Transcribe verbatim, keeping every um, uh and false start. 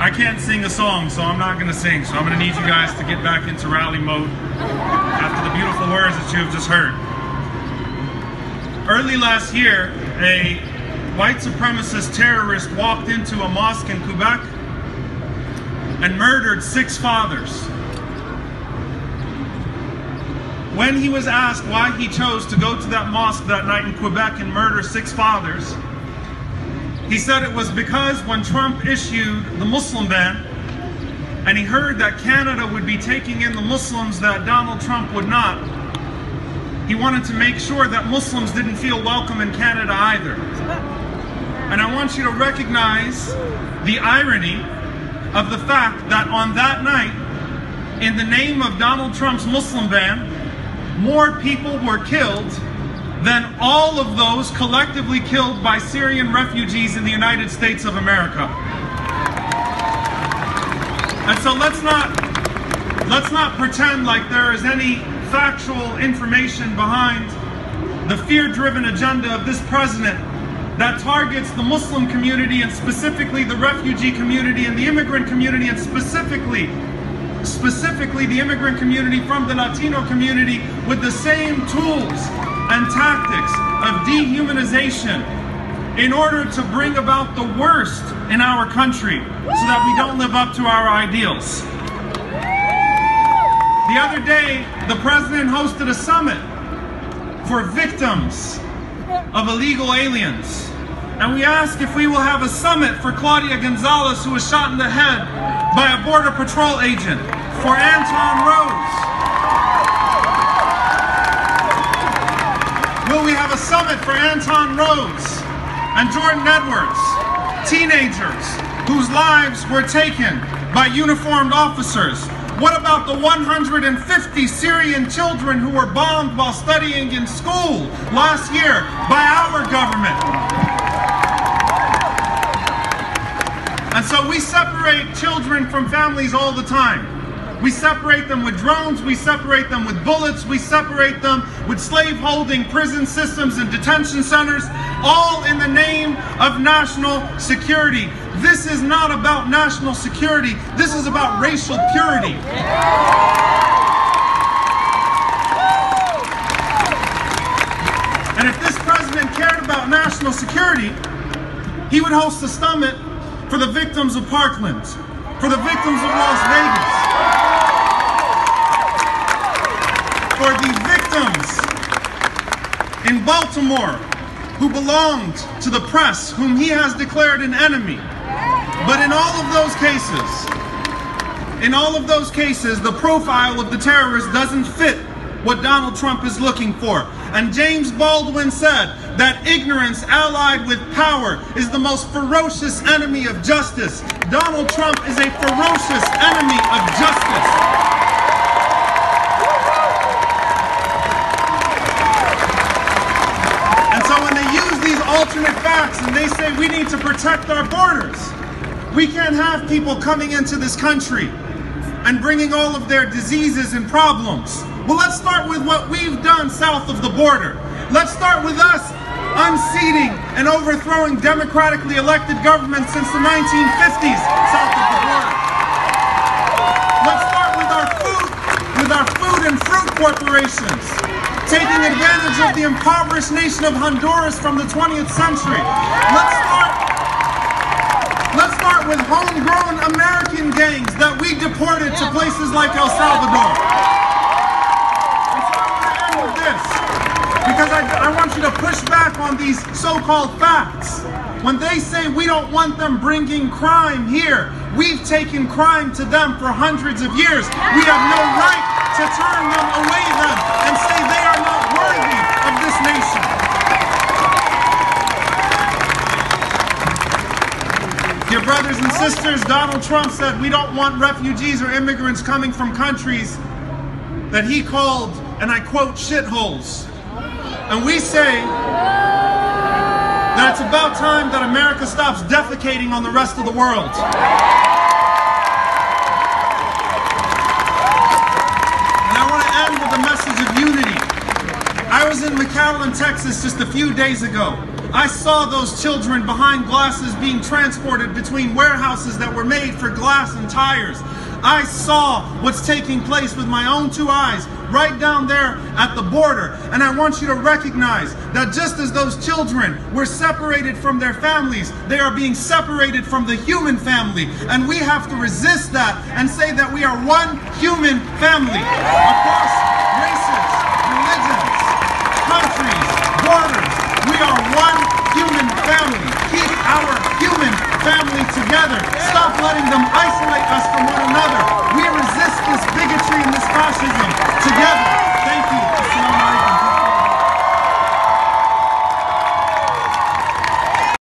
I can't sing a song, so I'm not going to sing. So I'm going to need you guys to get back into rally mode after the beautiful words that you have just heard. Early last year, a white supremacist terrorist walked into a mosque in Quebec and murdered six fathers. When he was asked why he chose to go to that mosque that night in Quebec and murder six fathers, he said it was because when Trump issued the Muslim ban, and he heard that Canada would be taking in the Muslims that Donald Trump would not, he wanted to make sure that Muslims didn't feel welcome in Canada either. And I want you to recognize the irony of the fact that on that night, in the name of Donald Trump's Muslim ban, more people were killed than all of those collectively killed by Syrian refugees in the United States of America. And so let's not, let's not pretend like there is any factual information behind the fear-driven agenda of this president that targets the Muslim community and specifically the refugee community and the immigrant community and specifically specifically the immigrant community from the Latino community with the same tools and tactics of dehumanization in order to bring about the worst in our country so that we don't live up to our ideals. The other day, the president hosted a summit for victims of illegal aliens. And we asked if we will have a summit for Claudia Gonzalez, who was shot in the head by a Border Patrol agent, for Anton Rhodes. Will we have a summit for Anton Rhodes and Jordan Edwards, teenagers whose lives were taken by uniformed officers? What about the one hundred fifty Syrian children who were bombed while studying in school last year by our government? And so we separate children from families all the time. We separate them with drones, we separate them with bullets, we separate them with slave-holding prison systems and detention centers, all in the name of national security. This is not about national security, this is about racial purity. And if this president cared about national security, he would host a summit for the victims of Parkland, for the victims of Las Vegas, for the victims in Baltimore who belonged to the press, whom he has declared an enemy. But in all of those cases, in all of those cases, the profile of the terrorist doesn't fit what Donald Trump is looking for. And James Baldwin said that ignorance allied with power is the most ferocious enemy of justice. Donald Trump is a ferocious enemy of justice. Alternate facts, and they say we need to protect our borders. We can't have people coming into this country and bringing all of their diseases and problems. Well, let's start with what we've done south of the border. Let's start with us unseating and overthrowing democratically elected governments since the nineteen fifties south of the border. Let's start with our food, with our food and fruit corporations, taking advantage of the impoverished nation of Honduras from the twentieth century. Let's start, let's start with homegrown American gangs that we deported to places like El Salvador. And so I want to end with this, because I, I want you to push back on these so-called facts. When they say we don't want them bringing crime here, we've taken crime to them for hundreds of years. We have no right to turn them away then and say they are not worthy of this nation. Dear brothers and sisters, Donald Trump said we don't want refugees or immigrants coming from countries that he called, and I quote, shitholes. And we say that it's about time that America stops defecating on the rest of the world. Of unity. I was in McAllen, Texas just a few days ago, I saw those children behind glasses being transported between warehouses that were made for glass and tires. I saw what's taking place with my own two eyes right down there at the border. And I want you to recognize that just as those children were separated from their families, they are being separated from the human family. And we have to resist that and say that we are one human family across